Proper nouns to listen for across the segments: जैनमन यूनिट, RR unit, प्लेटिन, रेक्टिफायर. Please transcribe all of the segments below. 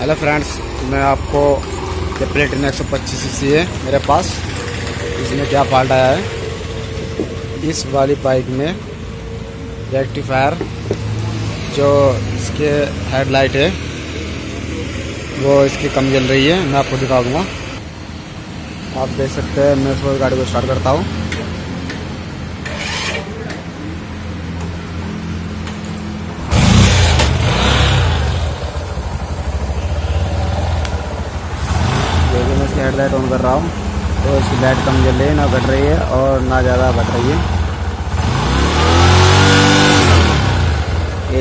Hello friends, मैं आपको ये प्लेटिन 125cc है मेरे पास। इसमें क्या फॉल्ट आया है, इस वाली बाइक में रेक्टिफायर जो इसके हेडलाइट है वो इसकी कम जल रही है। मैं आपको दिखा दूँगा, आप देख सकते हैं। मैं इसको गाड़ी को स्टार्ट करता हूँ। मैं इसकी हेडलाइट ऑन कर रहा हूँ तो इसकी लाइट कम जल रही है, ना घट रही है और ना ज़्यादा बढ़ रही है।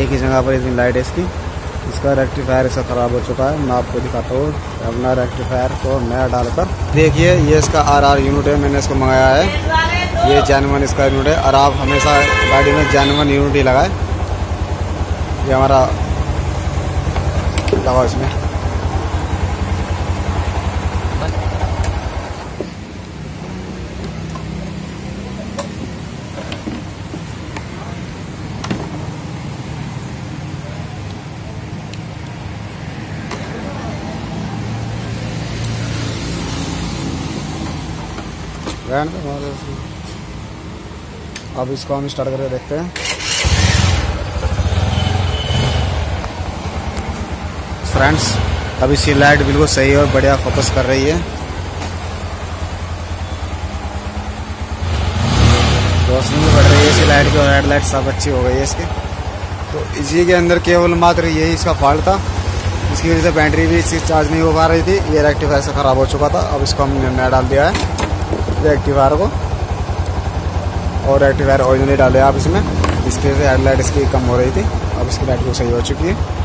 एक ही जगह पर इसकी लाइट है। इसका रेक्टिफायर इसका ख़राब हो चुका है। मैं आपको दिखाता हूँ अपना रेक्टिफायर को नया डालकर। देखिए, ये इसका RR यूनिट है, मैंने इसको मंगाया है। ये जैनमन इसका यूनिट है और आप हमेशा गाड़ी में जैनमन यूनिट ही लगाए। ये हमारा लगाओ इसमें। अब इसको हम स्टार्ट करके देखते हैं। फ्रेंड्स, अब इसकी लाइट बिल्कुल सही और बढ़िया फोकस कर रही है। रोशनी भी बढ़ रही है इसकी लाइट की और हेडलाइट सब अच्छी हो गई है इसकी। तो इसी के अंदर केवल मात्र यही इसका फॉल्ट था, इसकी वजह से बैटरी भी इसकी चार्ज नहीं हो पा रही थी। ये रेक्टिफायर से ख़राब हो चुका था। अब इसको हमने नया डाल दिया है रेक्टिफायर को, और रेक्टिफायर ओरिजिनल डाले आप इसमें। इसके हेडलाइट इसकी कम हो रही थी, अब इसकी लाइट को सही हो चुकी है।